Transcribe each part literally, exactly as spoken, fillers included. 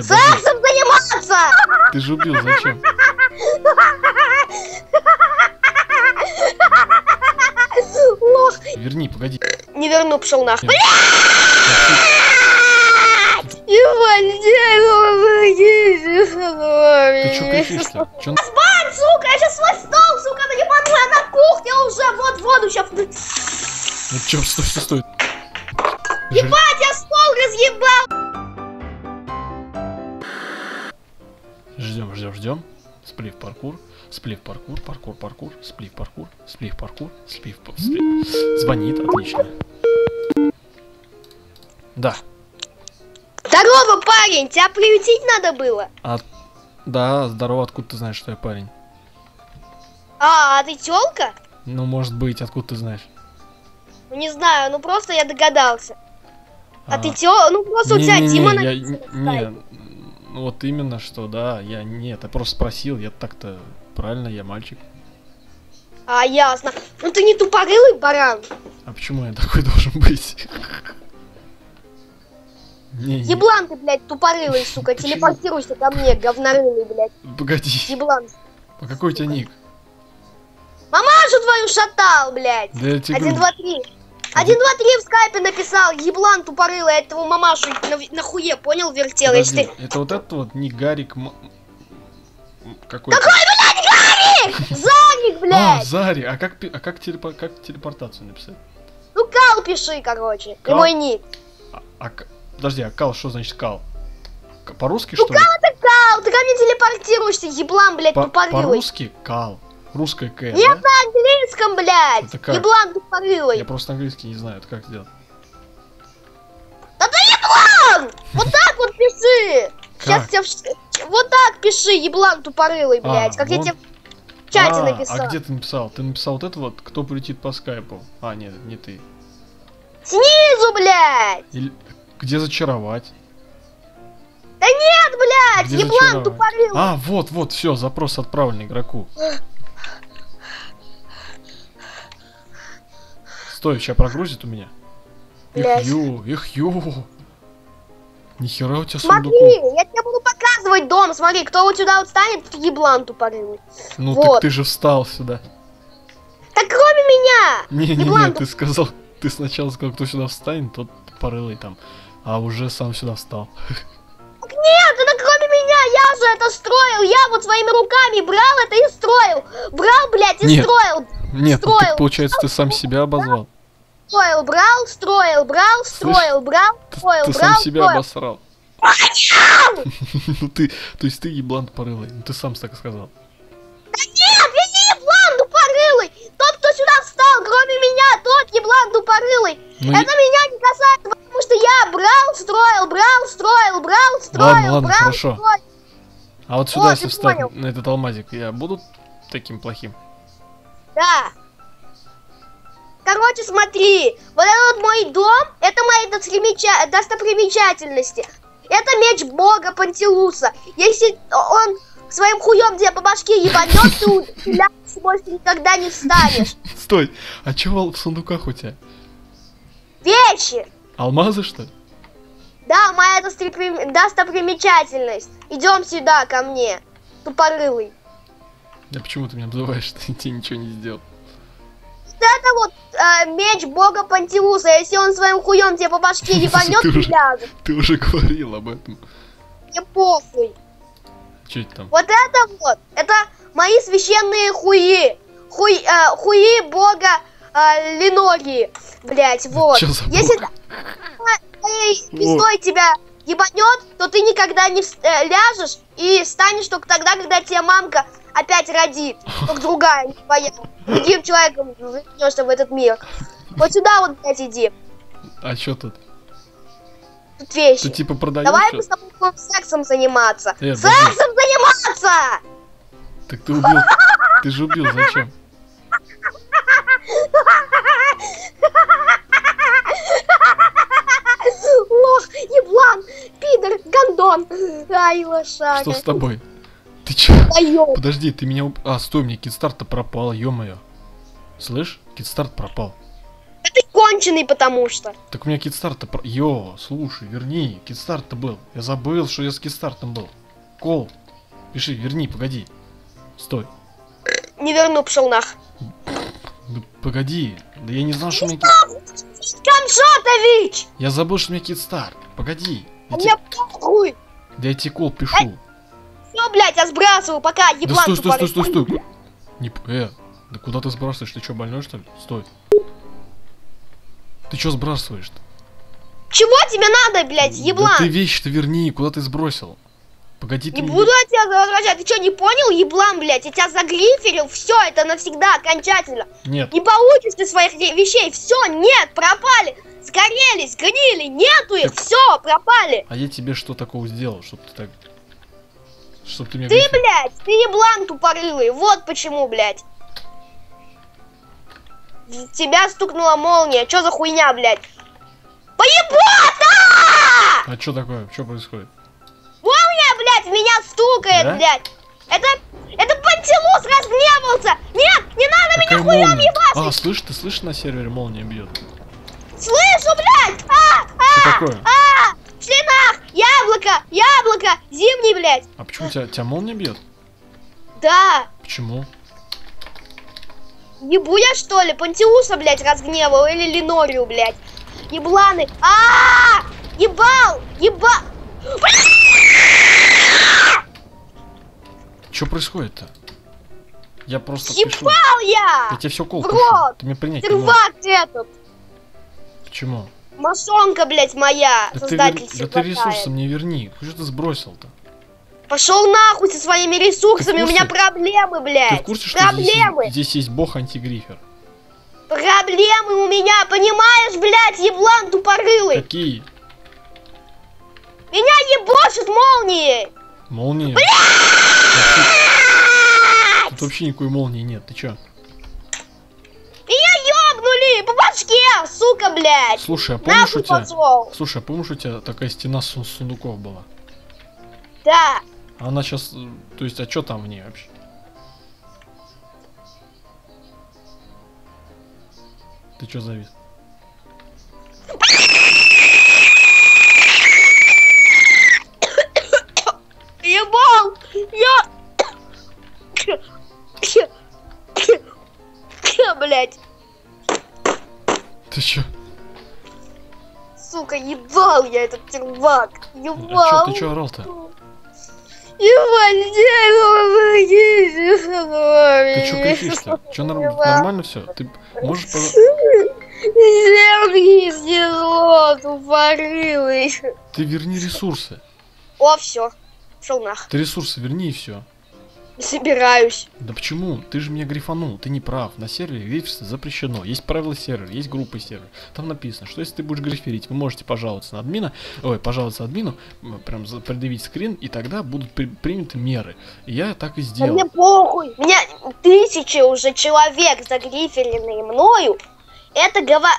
Сексом заниматься! Ты же убил, зачем? Лох! Верни, погоди. Не верну, пошел нахуй. Блять! Ты чё кричишь-то? Чё... Спать, сука! Я сейчас свой стол, сука, да не подумай, на кухне уже, вот воду сейчас... Ну чё, что, что стоит? Ебать, я стол разъебал! Ждем, ждем, ждем. Сплив паркур, сплив паркур, паркур, паркур, сплив паркур, сплив паркур, сплив паркур. Звонит, отлично. Да. Здорово, парень, тебя приютить надо было. А... Да, здорово, откуда ты знаешь, что я парень? А, а ты тёлка? Ну, может быть, откуда ты знаешь? Не знаю, ну просто я догадался. А, а ты тёлка? Ну просто не, у тебя не, Дима не, на... Вот именно что, да, я нет, я просто спросил, я так-то правильно, я мальчик. А, ясно. Ну ты не тупорылый баран. А почему я такой должен быть? Еблан ты, блядь, тупорылый, сука, телепортируйся ко мне, говнорылый, блядь. Погоди. Еблан. А какой у тебя ник? Мамашу твою шатал, блядь. Один, два, три. Один, два, три в скайпе написал, еблан тупорылый, этого мамашу на, на хуе, понял, вертел. Подожди, я считаю... Это вот этот вот, не Гарик, м... какой-то... Какой, блядь, Гарик? Зарик, блядь! А, Зари, а как, а как, телепор... как телепортацию написать? Ну, Кал пиши, короче, Кал? И мой ник. А, а, подожди, а Кал, что значит Кал? По-русски, ну, что ли? Ну, Кал это Кал, ты ко мне телепортируешься, еблан, блядь, по тупорылый. По-русски Кал. Русская К. Нет, да? На английском, блядь! Еблан тупорылый! Я просто английский не знаю, это как сделать. Да ты еблан! Вот так вот пиши! Как? Сейчас тебя... Вот так пиши, еблан тупорылый, блядь. А, как вот... я тебе в чате а, написал. А где ты написал? Ты написал вот это вот, кто прилетит по скайпу. А, нет, не ты. Снизу, блядь! Или... Где зачаровать? Да нет, блядь! Где еблан тупорылый! А, вот, вот, все, запрос отправлен игроку. Стой, сейчас прогрузит у меня. Блядь. Их ю, их ю. Нихера у тебя сундук. Смотри, я тебе буду показывать дом. Смотри, кто вот сюда вот станет, тут еблан тупорылый. Ну вот. Так ты же встал сюда. Так кроме меня. Не-не-не, ты сказал, ты сначала сказал, кто сюда встанет, тот тупорылый там. А уже сам сюда встал. Так нет, это кроме меня, я же это строил. Я вот своими руками брал это и строил. Брал, блядь, и нет. строил. Нет, строил, ну, так, получается, брал, ты сам себя обозвал. Строил, брал, строил, брал, строил, брал, строил, ты, брал, ты сам строил. Себя обосрал. Ну ты, то есть ты еблан тупорылый, ну ты сам так сказал. Да нет, я не еблан тупорылый. Тот, кто сюда встал, кроме меня, тот еблан тупорылый. Ну, это я... меня не касается, потому что я брал, строил, брал, строил, брал, строил, ладно, ладно, брал, хорошо. Строил. А вот сюда, О, если встать понял. На этот алмазик, я буду таким плохим? Да. Короче, смотри. Вот этот вот мой дом, это мои достопримечательности. Это меч бога Пантелуса. Если он своим хуем тебе по башке ебанет, ты удаляешься, больше никогда не встанешь. Стой, а чего в сундуках у тебя? Вещи. Алмазы, что ли? Да, моя достопримечательность. Идем сюда ко мне, тупорылый. Да почему ты меня обзываешь, что ты ничего не сделал? Это вот э, меч бога Пантелуса. Если он своим хуем тебе по башке ебанет, ты ляжешь. Ты уже говорил об этом. Мне похуй. Чуть там. Вот это вот, это мои священные хуи. Хуи, э, хуи бога э, Линории. Блять, вот. Если пистой тебя ебанет, то ты никогда не э, ляжешь и станешь только тогда, когда тебе мамка... Опять родит, как другая, не твоя. Другим человеком вернешься в этот мир. Вот сюда вот, блядь, иди. А что тут? Тут вещи. Ты типа продаешь? Давай мы с тобой будем сексом заниматься. Э, сексом заниматься! Так ты убил. Ты же убил, зачем? Лох, еблан, пидор, гондон. Ай, лошара. Что с тобой? Ты че? Подожди, ты меня... А, стой, мне кидстарт-то пропал, ё-моё. Слышь, кидстарт пропал. Да ты конченый, потому что. Так у меня кидстарт-то... Йо, слушай, верни, кидстарт-то был. Я забыл, что я с кидстартом был. Кол, пиши, верни, погоди. Стой. Не верну, пошел нах. Да погоди, да я не знал, что у меня кидстарт. Я забыл, что у меня кидстарт. Погоди. У меня похуй. Да я тебе кол пишу. Все, блядь, я сбрасываю, пока еблан. Да стой, стой, стой, стой, стой. Не, э, да куда ты сбрасываешь? Ты что, больной, что ли? Стой. Ты что сбрасываешь-то? Чего тебе надо, блядь, еблан? Да ты вещи-то верни, куда ты сбросил? Погоди, ты... Не буду от тебя возвращать, ты что, не понял, еблан, блядь? Я тебя загриферил, все, это навсегда, окончательно. Нет. Не получишь ты своих вещей, все, нет, пропали. Сгорели, сгорели, нету их, так... все, пропали. А я тебе что такого сделал, чтобы ты так... Чтоб ты, меня ты блядь, ты еблан тупорылый, вот почему, блядь. Тебя стукнула молния, чё за хуйня, блядь? Поебота! А чё такое, чё происходит? Молния, блядь, меня стукает, да? Блядь. Это, это Пантелус разгневался! Нет, не надо какая меня хуем ебаться! А, слышь, ты слышишь, на сервере молния бьет? Слышу, блядь! А, а, что такое? А! В членах! Яблоко! Яблоко! Зимний, блядь! А почему тебя, тебя молния бьет? Да! Почему? Ебу я, что ли? Пантеуса, блядь, разгневал или Ленорию, блядь? Ебланы! А-а-а! Ебал! Еба! Что происходит-то? Я просто пишу. Ебал я! Я тебе все кол пишу. Ты мне принять не можешь. Этот. Почему? Масонка, блядь, моя. Да создатель ты, вер... да ты ресурсом не верни. Что ты сбросил-то? Пошел нахуй со своими ресурсами, у меня проблемы, блядь. Ты в курсе, что проблемы? Здесь, здесь есть бог антигрифер? Проблемы у меня, понимаешь, блядь, еблан тупорылый. Какие? Меня ебошит молнией. Молния? Блядь! Тут вообще никакой молнии нет, ты чё? По башке, сука, блядь. Слушай, а помнишь, у тебя... Слушай, а помнишь, у тебя такая стена с сундуков была? Да. Она сейчас... То есть, а что там в ней вообще? Ты что завис? Ебал! Я... Блядь. Ты чё? Сука, ебал я этот тервак. Ебал. А чё, ты чё орал-то? Ты чё кричишь-то? Чё, норм... нормально все? Ты можешь... Ты верни ресурсы. О, все. Шел нах. Ты ресурсы верни и все. Собираюсь. Да почему? Ты же меня грифанул, ты не прав. На сервере гриферство запрещено. Есть правила сервера, есть группы сервера. Там написано, что если ты будешь гриферить, вы можете пожаловаться на админа, ой, пожаловаться админу, прям предъявить скрин, и тогда будут при приняты меры. И я так и сделал. Да мне похуй. У меня тысячи уже человек загриференные мною. Это гова...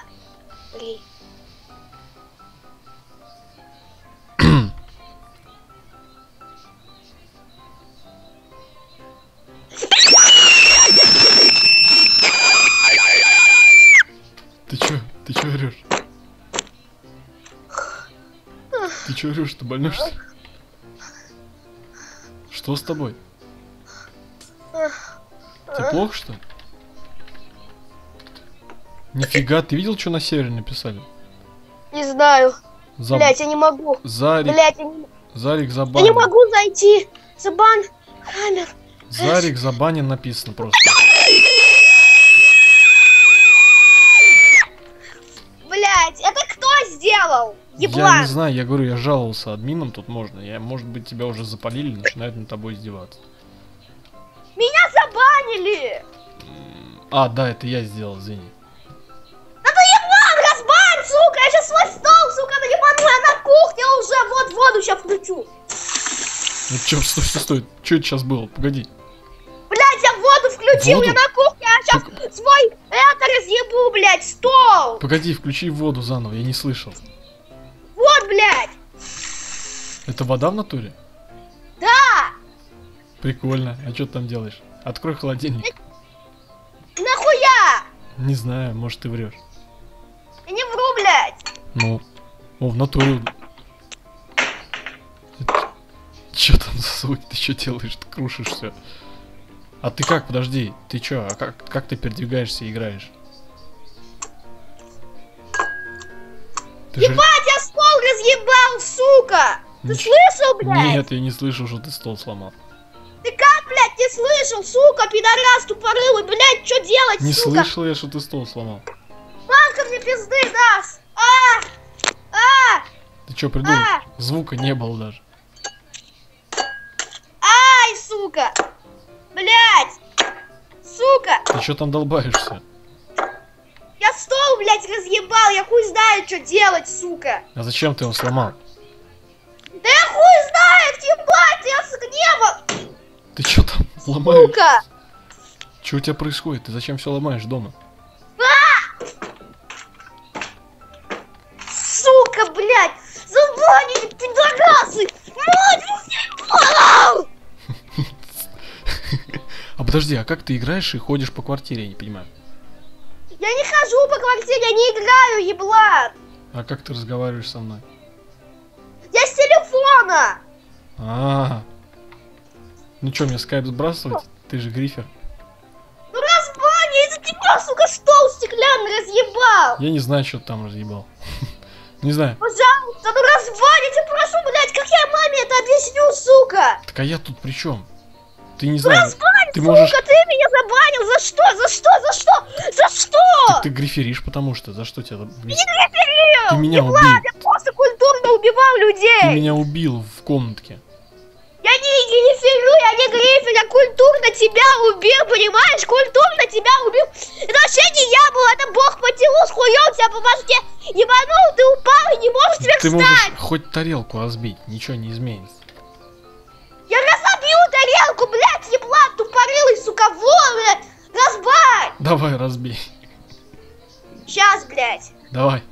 Ты чё? Ты чё орёшь? Ты чё орёшь? Ты больной, что ли? Что с тобой? Тебе плохо, что ли? Нифига, ты видел, что на сервере написали? Не знаю. За... Блять, я не могу. Зарик. Блять, я не... Зарик забанен. Я не могу зайти. Забан. Хаммер. Зарик забанен написано просто. Блять, это кто сделал? Еблан. Я не знаю, я говорю, я жаловался админам, тут можно. Я, может быть, тебя уже запалили, начинают над тобой издеваться. Меня забанили! А, да, это я сделал, извини. Да ты еблан, разбань, сука! Я сейчас свой стол, сука, на ебаную, на кухне уже, вот воду сейчас включу. Ну чё, стой, стой, стой, чё это сейчас было? Погоди. Блять, я воду включил, воду? Я на кухне, а сейчас так... свой это разъебу, блять, стол! Погоди, включи воду заново, я не слышал. Вот, блять! Это вода в натуре? Да! Прикольно, а чё ты там делаешь? Открой холодильник. Нахуя? Не знаю, может ты врешь. Ну, о, в натуру. Че там за звуки? Ты что делаешь? Ты крушишься. А ты как? Подожди. Ты че? А как, как ты передвигаешься и играешь? Ты ебать, же... я стол разъебал, сука! Нич... Ты слышал, блядь? Нет, я не слышал, что ты стол сломал. Ты как, блядь, не слышал, сука, пидорас тупорылый, блядь, что делать, не сука? Не слышал я, что ты стол сломал. Банка мне пизды даст! А! А! Ты что, придумал? А! Звука не было даже. Ай, сука! Блядь! Сука! Ты что там долбаешься? Я стол, блядь, разъебал, я хуй знаю, что делать, сука. А зачем ты его сломал? Да я хуй знает, ебать, я с гневом. Ты что там ломаешь? Сука! Что у тебя происходит? Ты зачем все ломаешь дома? А! Сука, блядь, забанили, пидорасы! Мать, я а подожди, а как ты играешь и ходишь по квартире, я не понимаю. Я не хожу по квартире, я не играю, еблан. А как ты разговариваешь со мной? Я с телефона. А, -а, -а. Ну чё, мне скайп сбрасывать? Ты же грифер. Ну разбань, я из-за тебя, сука, стол стеклянный разъебал. Я не знаю, что ты там разъебал. Не знаю. Пожалуйста, ну разбань, я тебя прошу, блядь, как я маме это объясню, сука? Так а я тут при чем? Ты не знаешь. Разбань, ты сука, можешь... ты меня забанил. За что? За что? За что? За что? Так ты гриферишь, потому что. За что тебя... Я не гриферил! Ты меня убил. Я просто культурно убивал людей. Ты меня убил в комнатке. Я не гриферю, я не грифер, я культурно тебя убил, понимаешь? Культурно тебя убил. Это вообще не я был, это бог потянул, схуел тебя по башке. Ебанул, ты упал и не можешь сверхстать. Ты можешь хоть тарелку разбить, ничего не изменится. Я разобью тарелку, блядь, еблан, тупорылый, сука, вон, разбай! Давай, разбей. Сейчас, блядь. Давай.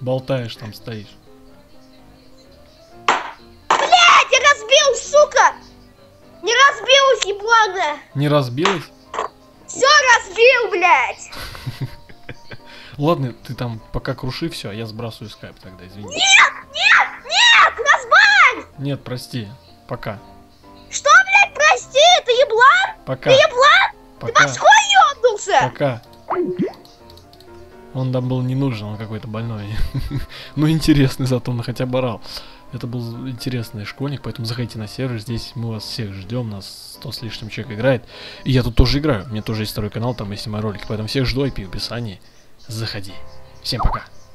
Болтаешь там, стоишь. Блядь, я разбил, сука! Не разбилась, еблана! Не разбилась? Все разбил, блядь! Ладно, ты там пока круши все, а я сбрасываю скайп тогда, извини. Нет, нет, нет, разбань! Нет, прости, пока. Что, блядь, прости, ты еблан? Пока. Ты еблан? Пока. Ты вообще ёбнулся? Пока. Он там был не нужен, он какой-то больной. Ну, интересный зато, он хотя бы орал. Это был интересный школьник, поэтому заходите на сервер, здесь мы вас всех ждем, нас сто с лишним человек играет. И я тут тоже играю, у меня тоже есть второй канал, там есть мои ролики, поэтому всех жду, ай пи в описании. Заходи. Всем пока.